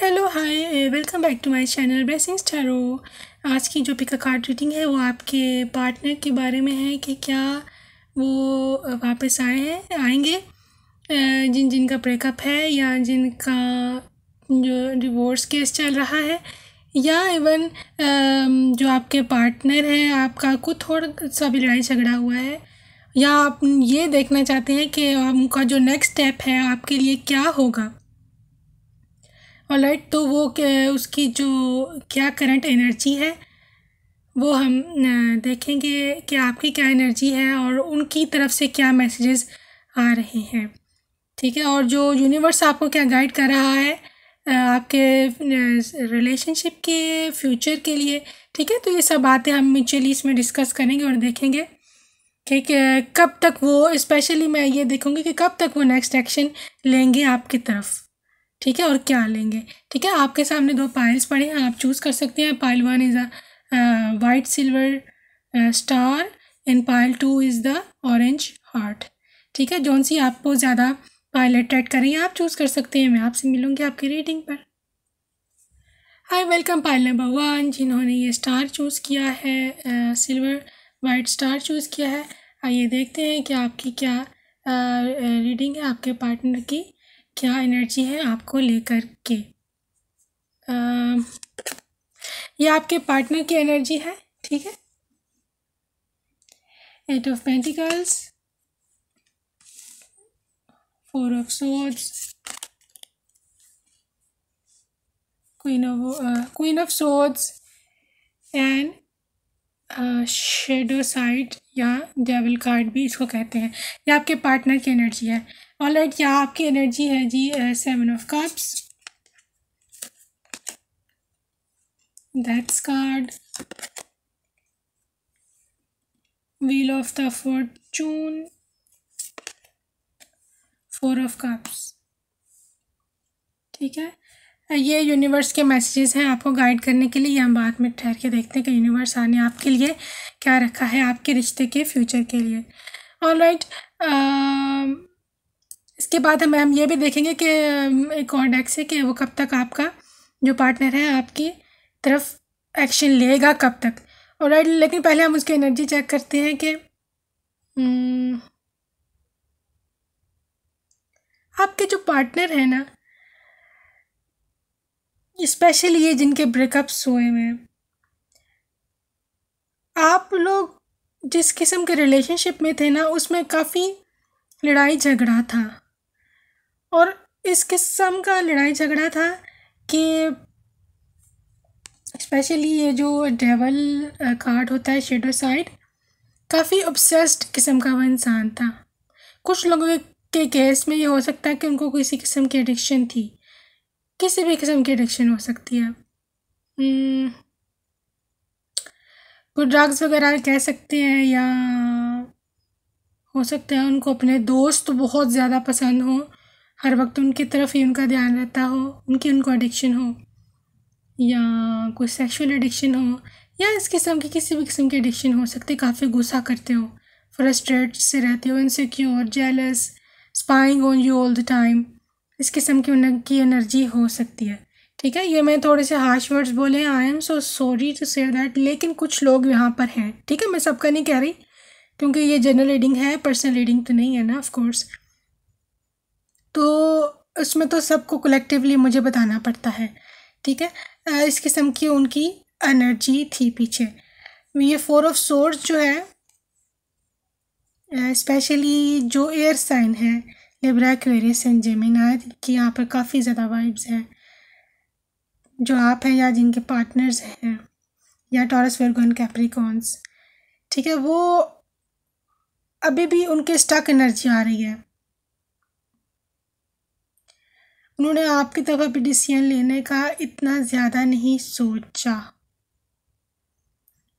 Hello hi welcome back to my channel blessings tarot. आज की जो पिक अ कार्ड रीडिंग है वो आपके पार्टनर के बारे में है कि क्या वो वापस आएंगे जिनका ब्रेकअप है या जिनका जो डिवोर्स केस चल रहा है या इवन जो आपके पार्टनर हैं आपका कुछ थोड़ा सा भी लड़ाई झगड़ा हुआ है, या आप ये देखना चाहते हैं कि उनका जो नेक्स्ट स्टेप है आपके लिए क्या होगा। ऑलराइट, तो वो उसकी जो क्या करंट एनर्जी है वो हम देखेंगे कि आपकी क्या एनर्जी है और उनकी तरफ से क्या मैसेजेस आ रहे हैं। ठीक है, और जो यूनिवर्स आपको क्या गाइड कर रहा है आपके रिलेशनशिप के फ्यूचर के लिए। ठीक है, तो ये सब बातें हम म्यूचुअली इसमें डिस्कस करेंगे और देखेंगे कि कब तक वो, स्पेशली मैं ये देखूँगी कि कब तक वो नेक्स्ट एक्शन लेंगे आपकी तरफ। ठीक है, और क्या लेंगे। ठीक है, आपके सामने दो पाइल्स पड़े हैं, आप चूज़ कर सकते हैं। Pile one is a white silver star and pile two is the orange heart. ठीक है, जौन सी आपको ज़्यादा पाइल अट्रैक्ट कर रही है आप चूज़ कर सकते हैं। मैं आपसे मिलूँगी आपकी रीडिंग पर। Hi, welcome pile number one, जिन्होंने ये स्टार चूज़ किया है, सिल्वर वाइट स्टार चूज़ किया है। आइए देखते हैं कि आपकी क्या रीडिंग है, आपके पार्टनर की क्या एनर्जी है आपको लेकर के। ये आपके पार्टनर की एनर्जी है। ठीक है, eight of pentacles, four of swords, queen of swords and shadow side या डेविल कार्ड भी इसको कहते हैं। ये आपके पार्टनर की एनर्जी है। ऑलराइट, या आपकी एनर्जी है जी seven of cups, that's card, wheel of the fortune, four of cups. ठीक है, ये यूनिवर्स के मैसेजेस हैं आपको गाइड करने के लिए। हम बाद में ठहर के देखते हैं कि यूनिवर्स ने आपके लिए क्या रखा है आपके रिश्ते के फ्यूचर के लिए। ऑलराइट, इसके बाद हम ये भी देखेंगे कि एक और डेक से कि वो कब तक आपका जो पार्टनर है आपकी तरफ एक्शन लेगा, कब तक। ऑलराइट, लेकिन पहले हम उसकी एनर्जी चेक करते हैं कि आपके जो पार्टनर है ना, स्पेशली ये जिनके ब्रेकअप्स हुए हैं, आप लोग जिस किस्म के रिलेशनशिप में थे ना उसमें काफ़ी लड़ाई झगड़ा था, और इस किस्म का लड़ाई झगड़ा था कि स्पेशली ये जो डेविल कार्ड होता है शेडो साइड, काफ़ी ऑब्सेस्ड किस्म का वो इंसान था। कुछ लोगों के केस में ये हो सकता है कि उनको किसी किस्म की एडिक्शन थी, किसी भी किस्म की एडिक्शन हो सकती है, कोई ड्रग्स वगैरह कह सकते हैं, या हो सकता है उनको अपने दोस्त बहुत ज़्यादा पसंद हो, हर वक्त उनकी तरफ ही उनका ध्यान रहता हो, उनको एडिक्शन हो, या कोई सेक्सुअल एडिक्शन हो, या इस किस्म की किसी भी किस्म की एडिक्शन हो सकती है। काफ़ी गुस्सा करते हो, फ्रस्ट्रेट से रहते हो, insecure, jealous, spying on you all the time, इस किस्म की उनकी एनर्जी हो सकती है। ठीक है, ये मैं थोड़े से हार्श वर्ड्स बोले, I am so sorry to say that, लेकिन कुछ लोग यहाँ पर हैं। ठीक है, मैं सबका नहीं कह रही क्योंकि ये जनरल रीडिंग है, पर्सनल रीडिंग तो नहीं है ना, ऑफ कोर्स। तो उसमें तो सबको कलेक्टिवली मुझे बताना पड़ता है। ठीक है, इस किस्म की उनकी एनर्जी थी पीछे। ये फोर ऑफ सोर्स जो है स्पेशली जो एयर साइन है, लिब्रा, एक्वेरियस एंड जेमिनी, कि यहाँ पर काफ़ी ज़्यादा वाइब्स हैं। जो आप हैं या जिनके पार्टनर्स हैं, या टॉरस, वर्गो एंड कैप्रिकॉर्न्स। ठीक है, वो अभी भी उनके स्टक एनर्जी आ रही है। उन्होंने आपकी तरफ अभी डिसीजन लेने का इतना ज़्यादा नहीं सोचा।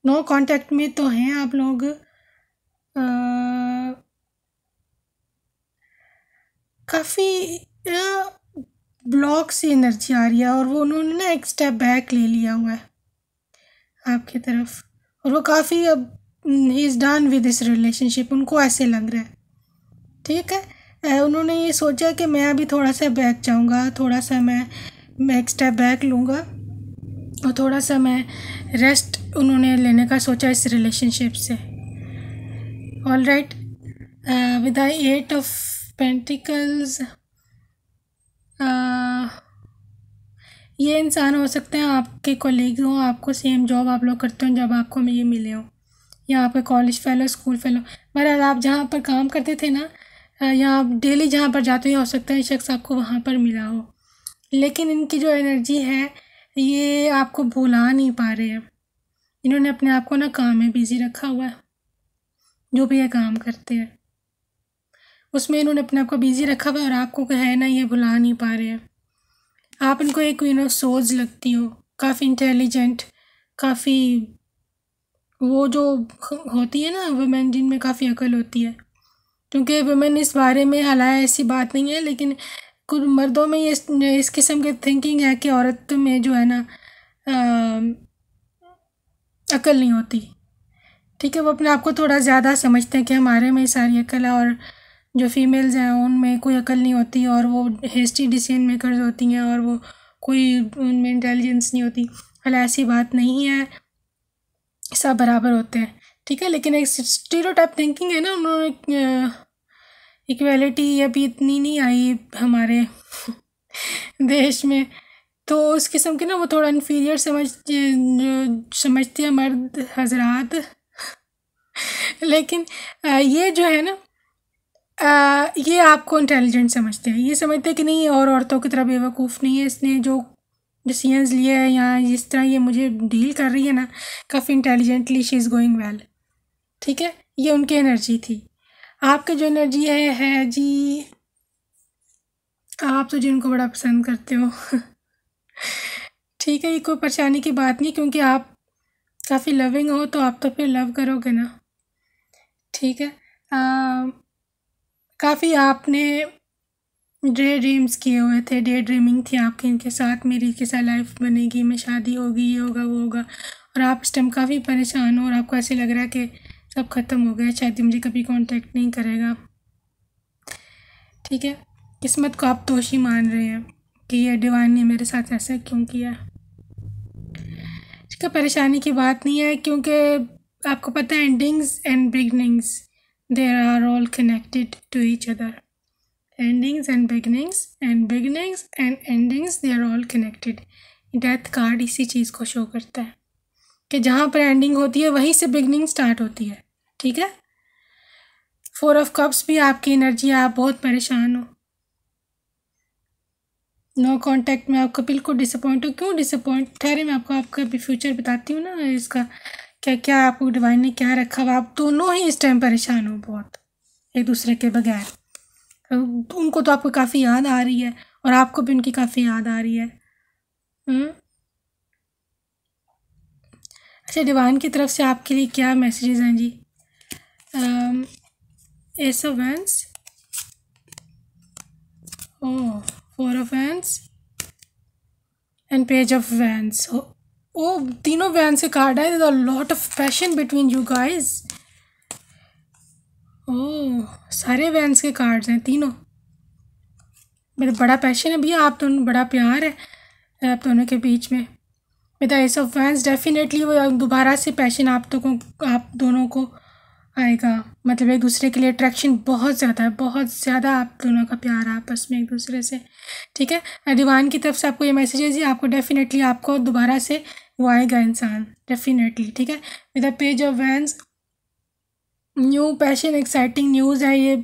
नो कांटेक्ट में तो हैं आप लोग, काफ़ी ब्लॉक से एनर्जी आ रही है, और वो उन्होंने ना एक स्टेप बैक ले लिया हुआ है आपकी तरफ, और वो काफ़ी अब ही is done with this relationship, उनको ऐसे लग रहा है। ठीक है, उन्होंने ये सोचा कि मैं अभी थोड़ा सा बैक जाऊँगा, थोड़ा सा मैं मैं एक स्टेप बैक लूँगा और थोड़ा सा मैं रेस्ट उन्होंने लेने का सोचा इस रिलेशनशिप से। All right, with the eight of pentacles, ये इंसान हो सकते हैं आपके कोलीग हों, आपको सेम जॉब आप लोग करते हो जब आपको ये मिले हों, या आपके कॉलेज फेलो, स्कूल फेलो, बहरहाल आप जहाँ पर काम करते थे ना, या आप डेली जहाँ पर जाते हो, हो सकता है शख्स आपको वहाँ पर मिला हो। लेकिन इनकी जो एनर्जी है ये आपको भुला नहीं पा रहे हैं। इन्होंने अपने आप को ना काम में बिज़ी रखा हुआ है, जो भी ये काम करते हैं उसमें इन्होंने अपने आप को बिज़ी रखा हुआ है और आपको है ना ये भुला नहीं पा रहे हैं। आप इनको एक क्वीन ऑफ सोल्स लगती हो, काफ़ी इंटेलिजेंट, काफ़ी वो जो होती है ना वुमेन जिनमें काफ़ी अकल होती है, क्योंकि वुमेन इस बारे में हालांकि ऐसी बात नहीं है, लेकिन कुछ मर्दों में ये इस किस्म की थिंकिंग है कि औरत में जो है ना अकल नहीं होती। ठीक है, वो अपने आप को थोड़ा ज़्यादा समझते हैं कि हमारे में सारी अकल है, और जो फीमेल्स हैं उनमें कोई अकल नहीं होती और वो हेस्टी डिसीजन मेकर्स होती हैं और वो कोई उनमें इंटेलिजेंस नहीं होती। हालांकि ऐसी बात नहीं है, सब बराबर होते हैं। ठीक है, लेकिन एक स्टीरियोटाइप थिंकिंग है ना, उन्होंने इक्वलिटी अभी इतनी नहीं आई हमारे देश में, तो उस किस्म के ना वो थोड़ा इन्फीरियर समझती है मर्द हजरात। लेकिन ये जो है ना ये आपको इंटेलिजेंट समझते हैं, ये समझते हैं कि नहीं और औरतों की तरह बेवकूफ़ नहीं है, इसने जो डिसीजंस लिए हैं या जिस तरह ये मुझे डील कर रही है ना काफ़ी intelligently, she is going well. ठीक है, ये उनकी एनर्जी थी। आपके जो एनर्जी है जी, आप तो जिनको बड़ा पसंद करते हो। ठीक है, ये कोई परेशानी की बात नहीं, क्योंकि आप काफ़ी लविंग हो तो आप तो फिर लव करोगे ना। ठीक है, काफ़ी आपने डे ड्रीम्स किए हुए थे, डे ड्रीमिंग थी आपके, इनके साथ मेरी के साथ लाइफ बनेगी, मैं शादी होगी, ये होगा वो होगा, और आप इस टाइम काफ़ी परेशान हो और आपको ऐसे लग रहा है कि सब ख़त्म हो गया, शायद मुझे कभी कांटेक्ट नहीं करेगा। ठीक है, किस्मत को आप दोषी मान रहे हैं कि ये डिवाइन ने मेरे साथ ऐसा क्यों किया। ठीक है, परेशानी की बात नहीं है, क्योंकि आपको पता है endings and beginnings there are all connected to each other, endings and endings they are all connected. Death card इसी चीज़ को शो करता है कि जहाँ पर एंडिंग होती है वहीं से बिगनिंग स्टार्ट होती है। ठीक है, 4 ऑफ कप्स भी आपकी एनर्जी है, आप बहुत परेशान हो, नो कॉन्टैक्ट में आपको बिल्कुल डिसअपॉइंट हो। क्यों डिसअपॉइंट? ठहरे मैं आपको आपका फ्यूचर बताती हूँ ना, इसका क्या क्या आपको डिवाइन ने क्या रखा हुआ। आप दोनों ही इस टाइम परेशान हो बहुत, एक दूसरे के बगैर। उनको तो आपको काफ़ी याद आ रही है और आपको भी उनकी काफ़ी याद आ रही है। अच्छा, डिवाइन की तरफ से आपके लिए क्या मैसेजेस हैं जी? Ace of wands, oh 4 of wands and page of wands. ओ तीनों वैंड्स के कार्ड है। There is a lot of passion between you guys. ओह, सारे वैंस के कार्ड्स हैं तीनों, बड़ा पैशन है भैया आप दोनों, बड़ा प्यार है आप दोनों के बीच में। With ace of wands definitely वो दोबारा से पैशन आप दोनों को आएगा, मतलब एक दूसरे के लिए अट्रैक्शन बहुत ज़्यादा है, बहुत ज़्यादा आप दोनों का प्यार आपस में एक दूसरे से। ठीक है, डिवाइन की तरफ से आपको ये मैसेज है जी, आपको डेफिनेटली आपको दोबारा से वो आएगा इंसान, डेफिनेटली। ठीक है, with a page of wands, new passion, exciting news है ये,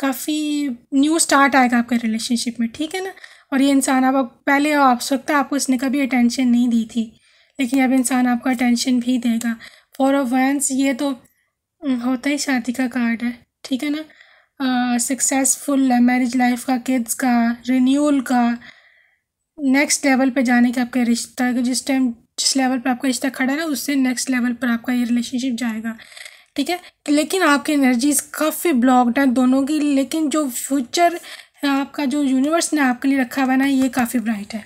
काफ़ी न्यू स्टार्ट आएगा आपके रिलेशनशिप में। ठीक है ना, और ये इंसान अब पहले आप सकता है आपको इसने कभी अटेंशन नहीं दी थी, लेकिन अब इंसान आपको अटेंशन भी देगा। 4 ऑफ वैंस ये तो होता ही शादी का कार्ड है। ठीक है ना, सक्सेसफुल मैरिज लाइफ का, किड्स का, रिन्यूअल का, नेक्स्ट लेवल पे जाने का आपके रिश्ता, जिस टाइम जिस लेवल पर आपका रिश्ता खड़ा है ना उससे नेक्स्ट लेवल पर आपका ये रिलेशनशिप जाएगा। ठीक है, लेकिन आपकी एनर्जीज काफ़ी ब्लॉक्ड हैं दोनों की, लेकिन जो फ्यूचर आपका जो यूनिवर्स ने आपके लिए रखा हुआ ना ये काफ़ी ब्राइट है।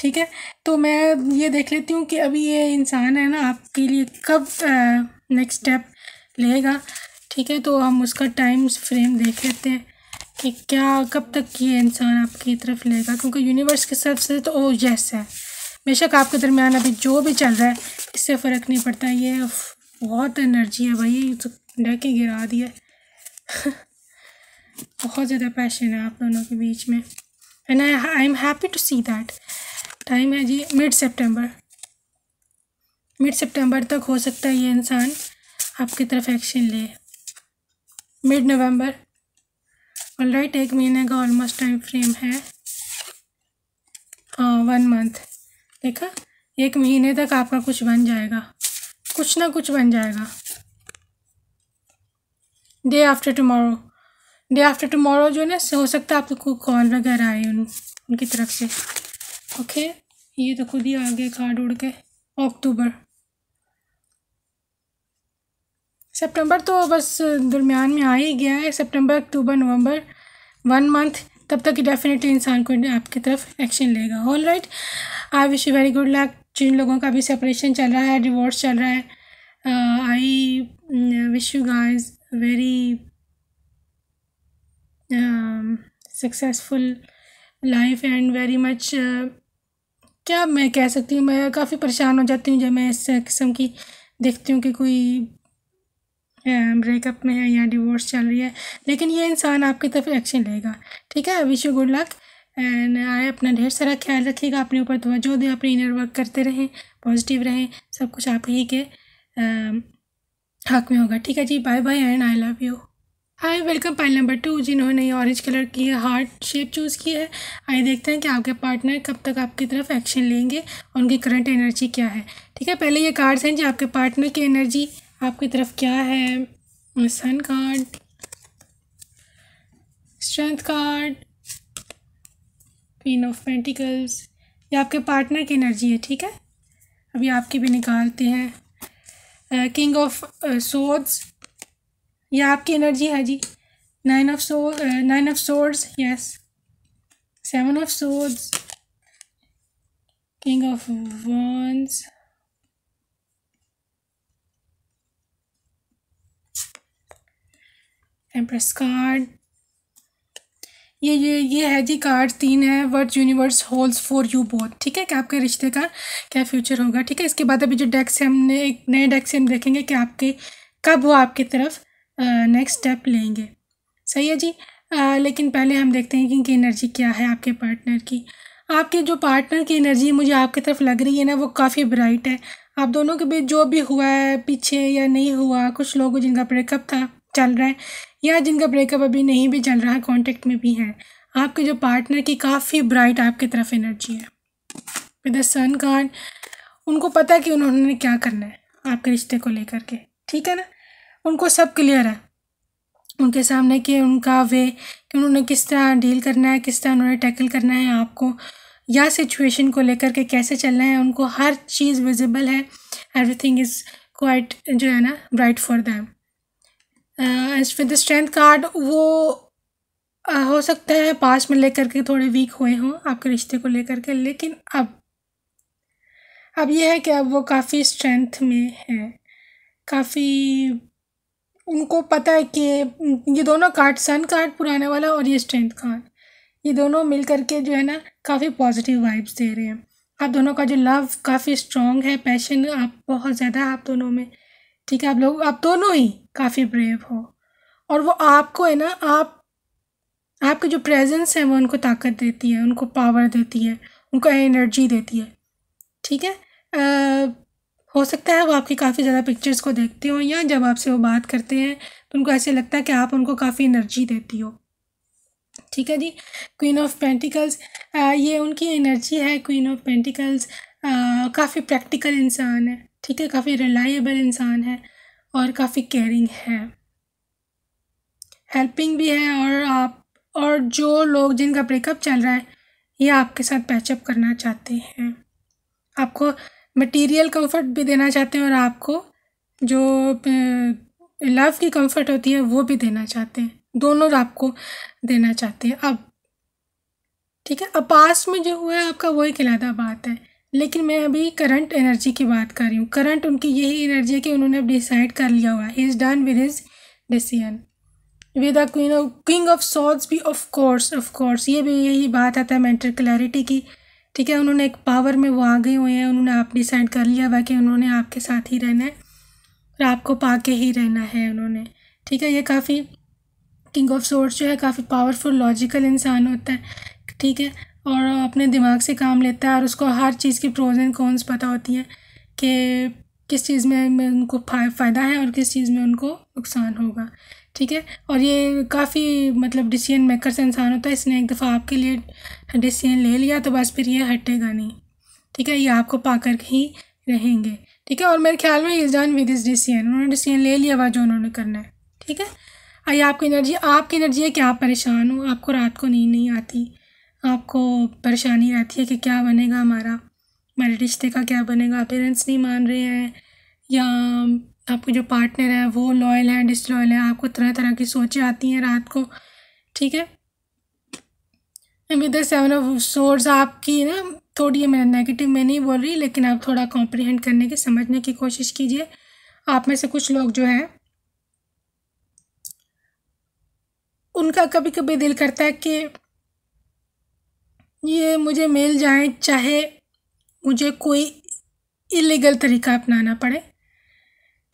ठीक है, तो मैं ये देख लेती हूँ कि अभी ये इंसान है ना आपके लिए कब नेक्स्ट स्टेप लेगा। ठीक है, तो हम उसका टाइम फ्रेम देख लेते हैं। कि क्या कब तक ये इंसान आपकी तरफ लेगा, क्योंकि यूनिवर्स की तरफ से तो ओ यस है। बेशक आपके दरमियान अभी जो भी चल रहा है इससे फ़र्क नहीं पड़ता। ये बहुत एनर्जी है भाई, तो डर के गिरा दिया बहुत ज़्यादा पैशन है आप दोनों के बीच में। And I am happy to see that. Time है जी मिड सितंबर तक हो सकता है ये इंसान आपकी तरफ एक्शन ले, मिड नवंबर। ऑलराइट, एक महीने का ऑलमोस्ट टाइम फ्रेम है, 1 मंथ। देखा, 1 महीने तक आपका कुछ बन जाएगा, कुछ ना कुछ बन जाएगा। डे आफ्टर टमोरो जो ना हो सकता है आपको कॉल वगैरह आए उनकी तरफ से। ओके, ये तो खुद ही आ गए कार्ड उड़ के। अक्टूबर, सितंबर तो बस दरमियान में आ ही गया है। सितंबर, अक्टूबर, नवंबर, 1 मंथ। तब तक डेफिनेटली इंसान को आपकी तरफ एक्शन लेगा। All right, I wish you very good luck. जिन लोगों का भी सेपरेशन चल रहा है, डिवोर्स चल रहा है, I wish you guys very successful life and very much. क्या मैं कह सकती हूँ, मैं काफ़ी परेशान हो जाती हूँ जब मैं इस किस्म की देखती हूँ कि कोई ब्रेकअप में है या डिवोर्स चल रही है, लेकिन ये इंसान आपकी तरफ एक्शन लेगा। ठीक है, wish you good luck and आए अपना ढेर सारा ख्याल रखिएगा, अपने ऊपर तवज्जो दें, अपने इनर वर्क करते रहें, पॉजिटिव रहें, सब कुछ आप ही के हक़ में होगा। ठीक है जी, bye bye and I love you. Hi, welcome pile number 2, जिन्होंने ऑरेंज कलर की हार्ट शेप चूज़ की है। आइए देखते हैं कि आपके पार्टनर कब तक आपकी तरफ एक्शन लेंगे, उनकी करंट एनर्जी क्या है। ठीक है, पहले ये कार्ड्स हैं जी आपके पार्टनर की एनर्जी आपकी तरफ क्या है। Sun card, strength card, queen of pentacles, ये आपके पार्टनर की एनर्जी है। ठीक है, अभी आपकी भी निकालते हैं। किंग ऑफ सोर्ड्स, यह आपकी एनर्जी है जी। Nine of swords, yes. 7 of swords, king of wands, empress card. ये है जी कार्ड 3 है। What universe holds for you both. ठीक है, कि आपके रिश्ते का क्या फ्यूचर होगा। ठीक है, इसके बाद अभी जो डेक्स है, हमने एक नए डेक्स से हम देखेंगे कि आपके कब वो आपकी तरफ नेक्स्ट स्टेप लेंगे। सही है जी, लेकिन पहले हम देखते हैं कि इनकी एनर्जी क्या है आपके पार्टनर की। आपके जो पार्टनर की एनर्जी मुझे आपकी तरफ लग रही है ना, वो काफ़ी ब्राइट है। आप दोनों के बीच जो भी हुआ है पीछे या नहीं हुआ, कुछ लोगों जिनका ब्रेकअप था चल रहा है, या जिनका ब्रेकअप अभी नहीं भी चल रहा है, कॉन्टेक्ट में भी हैं, आपके जो पार्टनर की काफ़ी ब्राइट आपकी तरफ एनर्जी है। विद द सन कार्ड, उनको पता है कि उन्होंने क्या करना है आपके रिश्ते को लेकर के। ठीक है ना, उनको सब क्लियर है उनके सामने कि उनका वे कि उन्होंने किस तरह डील करना है, किस तरह उन्होंने टैकल करना है आपको, या सिचुएशन को लेकर के कैसे चलना है। उनको हर चीज़ विजिबल है, एवरीथिंग इज़ क्वाइट जो है ना bright for them. With the strength card, वो हो सकता है पास्ट में लेकर के थोड़े वीक हुए हों आपके रिश्ते को लेकर के, लेकिन अब यह है कि अब वो काफ़ी स्ट्रेंथ में है, काफ़ी उनको पता है कि ये दोनों कार्ड, सन कार्ड पुराने वाला और ये स्ट्रेंथ कार्ड, ये दोनों मिल करके जो है ना काफ़ी पॉजिटिव वाइब्स दे रहे हैं। आप दोनों का जो लव काफ़ी स्ट्रॉन्ग है, पैशन आप बहुत ज़्यादा आप दोनों में। ठीक है, आप दोनों ही काफ़ी ब्रेव हो, और वो आपको है ना, आपके जो प्रेजेंस है वो उनको ताकत देती है, उनको पावर देती है, उनको एनर्जी देती है। ठीक है, हो सकता है वो आपकी काफ़ी ज़्यादा पिक्चर्स को देखते हो, या जब आपसे वो बात करते हैं तो उनको ऐसे लगता है कि आप उनको काफ़ी एनर्जी देती हो। ठीक है जी, क्वीन ऑफ पेंटिकल्स, ये उनकी एनर्जी है। क्वीन ऑफ पेंटिकल्स काफ़ी प्रैक्टिकल इंसान है। ठीक है, काफ़ी रिलायबल इंसान है और काफ़ी केयरिंग है, हेल्पिंग भी है। और जो लोग जिनका ब्रेकअप चल रहा है, ये आपके साथ पैचअप करना चाहते हैं, आपको मटेरियल कंफर्ट भी देना चाहते हैं और आपको जो लव की कंफर्ट होती है वो भी देना चाहते हैं, दोनों आपको देना चाहते हैं अब। ठीक है, अब पास्ट में जो हुआ है आपका वही खिलादा बात है, लेकिन मैं अभी करंट एनर्जी की बात कर रही हूँ। करंट उनकी यही एनर्जी है कि उन्होंने अब डिसाइड कर लिया हुआ है, he is done with his decision. With a king of swords भी, ऑफ कोर्स ये भी यही बात आता है मेंटल क्लैरिटी की। ठीक है, उन्होंने एक पावर में वो आ गए हुए हैं, उन्होंने आप डिसाइड कर लिया हुआ कि उन्होंने आपके साथ ही रहना है और आपको पा के ही रहना है उन्होंने। ठीक है, ये काफ़ी किंग ऑफ सोर्ड्स जो है काफ़ी पावरफुल लॉजिकल इंसान होता है। ठीक है, और अपने दिमाग से काम लेता है और उसको हर चीज़ की प्रोज एंड कॉन्स पता होती है कि किस चीज़ में उनको फ़ायदा है और किस चीज़ में उनको नुकसान होगा। ठीक है, और ये काफ़ी मतलब डिसीजन मेकर से इंसान होता है। इसने एक दफ़ा आपके लिए डिसीजन ले लिया तो बस फिर ये हटेगा नहीं। ठीक है, ये आपको पाकर ही रहेंगे। ठीक है, और मेरे ख्याल में is done with this decision, उन्होंने डिसीजन ले लिया हुआ जो उन्होंने करना है। ठीक है, आइए आपकी एनर्जी है कि आप परेशान हो, आपको रात को नींद नहीं आती, आपको परेशानी रहती है कि क्या बनेगा हमारे रिश्ते का क्या बनेगा, पेरेंट्स नहीं मान रहे हैं या आपके जो पार्टनर है वो लॉयल है डिसलॉयल है, आपको तरह तरह की सोचें आती हैं रात को। ठीक है, विद सेवन ऑफ सोर्ड्स आपकी ना थोड़ी मैं नेगेटिव में नहीं बोल रही, लेकिन आप थोड़ा कॉम्प्रिहेंड करने की समझने की कोशिश कीजिए। आप में से कुछ लोग जो है उनका कभी कभी दिल करता है कि ये मुझे मिल जाए चाहे मुझे कोई इलीगल तरीका अपनाना पड़े,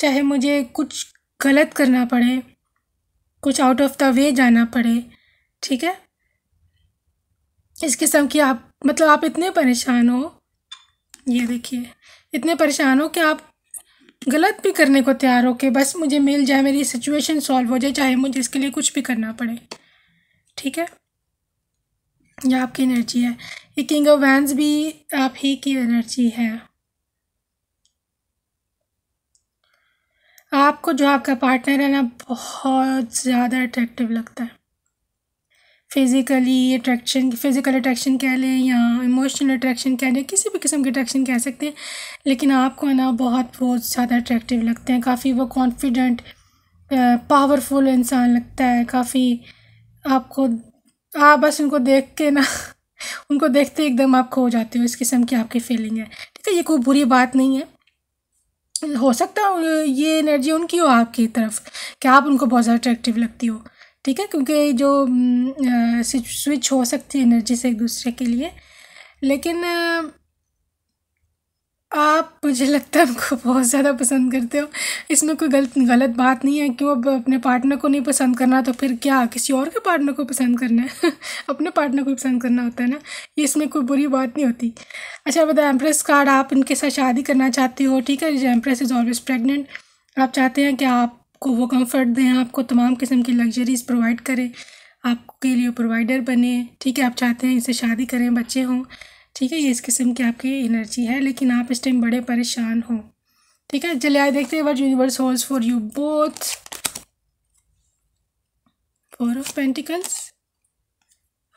चाहे मुझे कुछ गलत करना पड़े, कुछ आउट ऑफ द वे जाना पड़े। ठीक है, इस किस्म की आप मतलब आप इतने परेशान हो, ये देखिए इतने परेशान हो कि आप गलत भी करने को तैयार हो कि बस मुझे मिल जाए, मेरी सिचुएशन सॉल्व हो जाए, चाहे मुझे इसके लिए कुछ भी करना पड़े। ठीक है, यह आपकी एनर्जी है। ये किंग ऑफ वैंड्स भी आप ही की एनर्जी है। आपको जो आपका पार्टनर है ना बहुत ज़्यादा अट्रैक्टिव लगता है, फिज़िकली अट्रैक्शन, फिज़िकल अट्रैक्शन कह लें या इमोशनल अट्रैक्शन कह लें, किसी भी किस्म की अट्रैक्शन कह सकते हैं, लेकिन आपको है ना बहुत ज़्यादा अट्रैक्टिव लगते हैं। काफ़ी वो कॉन्फिडेंट पावरफुल इंसान लगता है, काफ़ी आपको आप बस उनको देख के ना उनको देखते एकदम आप खो जाते हो, इस किस्म की आपकी फीलिंग है। ठीक है, ये कोई बुरी बात नहीं है, हो सकता है ये एनर्जी उनकी हो आपकी तरफ कि आप उनको बहुत ज़्यादा अट्रैक्टिव लगती हो। ठीक है, क्योंकि जो स्विच हो सकती है एनर्जी से एक दूसरे के लिए, लेकिन आप मुझे लगता है उनको बहुत ज़्यादा पसंद करते हो। इसमें कोई गलत बात नहीं है, क्यों अब अपने पार्टनर को नहीं पसंद करना तो फिर क्या किसी और के पार्टनर को पसंद करना है अपने पार्टनर को पसंद करना होता है ना, ये इसमें कोई बुरी बात नहीं होती। अच्छा बताए एम्प्रेस कार्ड, आप इनके साथ शादी करना चाहती हो। ठीक है, एम्प्रेस इज़ ऑलवेज प्रेगनेंट, आप चाहते हैं कि आपको वो कम्फर्ट दें, आपको तमाम किस्म की लग्जरीज प्रोवाइड करें, आपके लिए प्रोवाइडर बने। ठीक है, आप चाहते हैं इनसे शादी करें, बच्चे हों। ठीक है, ये इस किस्म की आपकी एनर्जी है, लेकिन आप इस टाइम बड़े परेशान हो। ठीक है, चलिए आइए देखते हैं what universe holds for you both. 4 of pentacles,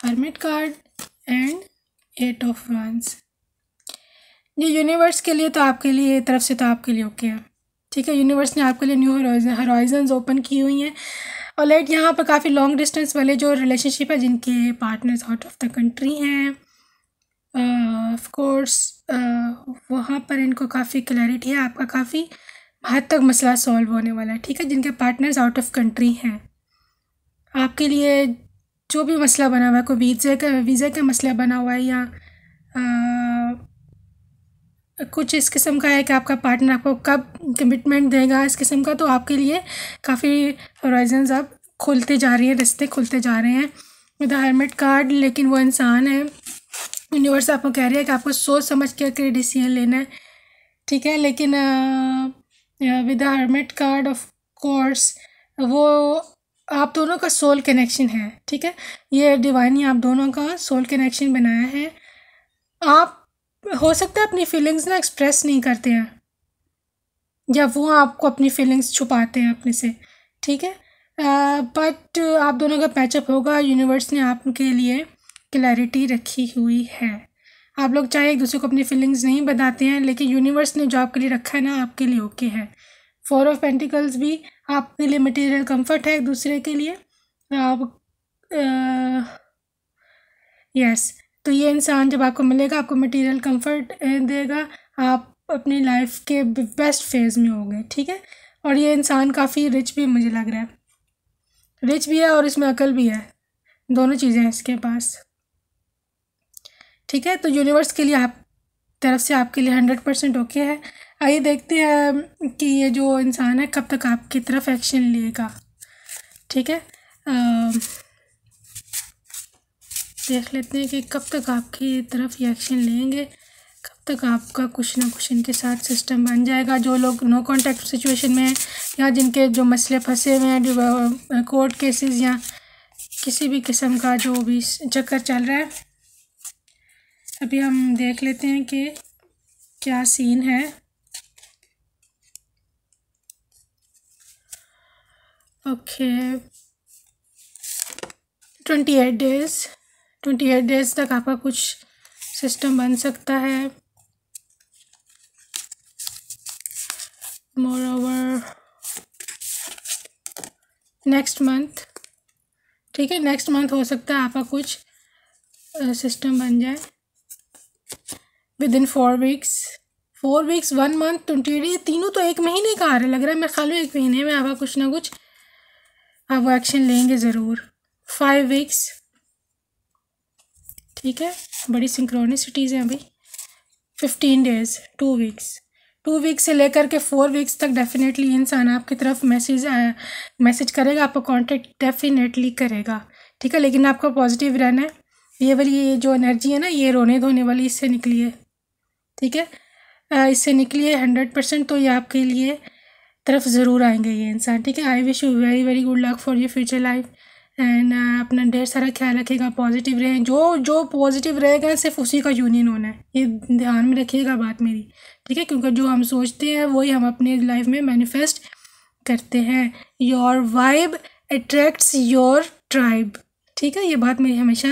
hermit card and 8 of wands. ये यूनिवर्स के लिए तो आपके लिए तरफ से तो आपके लिए ओके है। ठीक है, यूनिवर्स ने आपके लिए न्यू हॉराइजन्स ओपन की हुई हैं। और लेट यहाँ पर काफ़ी लॉन्ग डिस्टेंस वाले जो रिलेशनशिप है जिनके partners out of the country हैं, ऑफ कोर्स वहाँ पर इनको काफ़ी क्लैरिटी है, आपका काफ़ी हद तक मसला सॉल्व होने वाला है। ठीक है, जिनके पार्टनर्स आउट ऑफ कंट्री हैं, आपके लिए जो भी मसला बना हुआ है, कोई वीज़े का मसला बना हुआ है या कुछ इस किस्म का है कि आपका पार्टनर आपको कब कमिटमेंट देगा, इस किस्म का, तो आपके लिए काफ़ी होराइजन्स अब खुलते जा रहे हैं, रास्ते खुलते जा रहे हैं विद हर्मिट कार्ड। लेकिन वो इंसान है, यूनिवर्स आपको कह रही है कि आपको सोच समझ के डिसीजन लेना है। ठीक है, लेकिन with hermit card of course वो आप दोनों का सोल कनेक्शन है। ठीक है, ये डिवाइन ने आप दोनों का सोल कनेक्शन बनाया है। आप हो सकता है अपनी फीलिंग्स ना एक्सप्रेस नहीं करते हैं या वो आपको अपनी फीलिंग्स छुपाते हैं अपने से। ठीक है, बट आप दोनों का पैचअप होगा। यूनिवर्स ने आपके लिए क्लैरिटी रखी हुई है। आप लोग चाहे एक दूसरे को अपनी फीलिंग्स नहीं बताते हैं, लेकिन यूनिवर्स ने जो आपके लिए रखा है ना, आपके लिए ओके है। 4 ऑफ पेंटिकल्स भी आपके लिए मटेरियल कंफर्ट है एक दूसरे के लिए। आप यस, तो ये इंसान जब आपको मिलेगा आपको मटेरियल कंफर्ट देगा, आप अपनी लाइफ के बेस्ट फेज़ में होंगे। ठीक है, और ये इंसान काफ़ी रिच भी मुझे लग रहा है। रिच भी है और इसमें अकल भी है, दोनों चीज़ें हैं इसके पास। ठीक है, तो यूनिवर्स के लिए आप तरफ से आपके लिए 100% ओके है। आइए देखते हैं कि ये जो इंसान है कब तक आपकी तरफ एक्शन लेगा। ठीक है, देख लेते हैं कि कब तक आपकी तरफ ये एक्शन लेंगे, कब तक आपका कुछ ना कुछ इनके साथ सिस्टम बन जाएगा। जो लोग नो कॉन्टैक्ट सिचुएशन में हैं या जिनके जो मसले फंसे हुए हैं, कोर्ट केसेस या किसी भी किस्म का जो भी चक्कर चल रहा है, अभी हम देख लेते हैं कि क्या सीन है। ओके, 28 डेज़ तक आपका कुछ सिस्टम बन सकता है। मोर ओवर नेक्स्ट मंथ, ठीक है, नेक्स्ट मंथ हो सकता है आपका कुछ सिस्टम बन जाए। Within 4 weeks, 4 weeks, 1 month, 20 day, तीनों तो एक महीने का आ रहा है, लग रहा है मेरे ख्याल में एक महीने में आपका कुछ ना कुछ आप एक्शन लेंगे ज़रूर। 5 वीक्स, ठीक है, बड़ी सिंक्रोनिसिटीज़ हैं अभी। 15 डेज़, 2 वीक्स, 2 वीक्स से लेकर के 4 वीक्स तक डेफिनेटली इंसान आपकी तरफ मैसेज करेगा, आपको कांटेक्ट डेफिनेटली करेगा। ठीक है, लेकिन आपका पॉजिटिव रहना है। ये वाली ये जो एनर्जी है ना, ये रोने धोने वाली, इससे निकलिए। ठीक है, इससे निकलिए 100%, तो ये आपके लिए तरफ ज़रूर आएंगे ये इंसान। ठीक है, I wish you very very good luck for your future life and अपना ढेर सारा ख्याल रखिएगा, पॉजिटिव रहें। जो जो पॉजिटिव रहेगा सिर्फ उसी का यूनियन होना है, ये ध्यान में रखिएगा बात मेरी। ठीक है, क्योंकि जो हम सोचते हैं वही हम अपने लाइफ में मैनिफेस्ट करते हैं। Your vibe attracts your tribe, ठीक है, ये बात मेरी हमेशा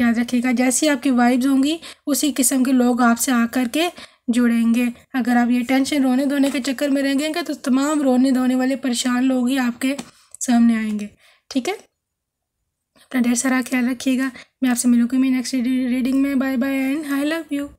याद रखिएगा। जैसी आपकी वाइब्स होंगी उसी किस्म के लोग आपसे आकर के जुड़ेंगे। अगर आप ये टेंशन रोने धोने के चक्कर में रहेंगे तो तमाम रोने धोने वाले परेशान लोग ही आपके सामने आएंगे। ठीक है, अपना ढेर सारा ख्याल रखिएगा। मैं आपसे मिलूँगी मेरी नेक्स्ट रीडिंग में। Bye bye and I love you.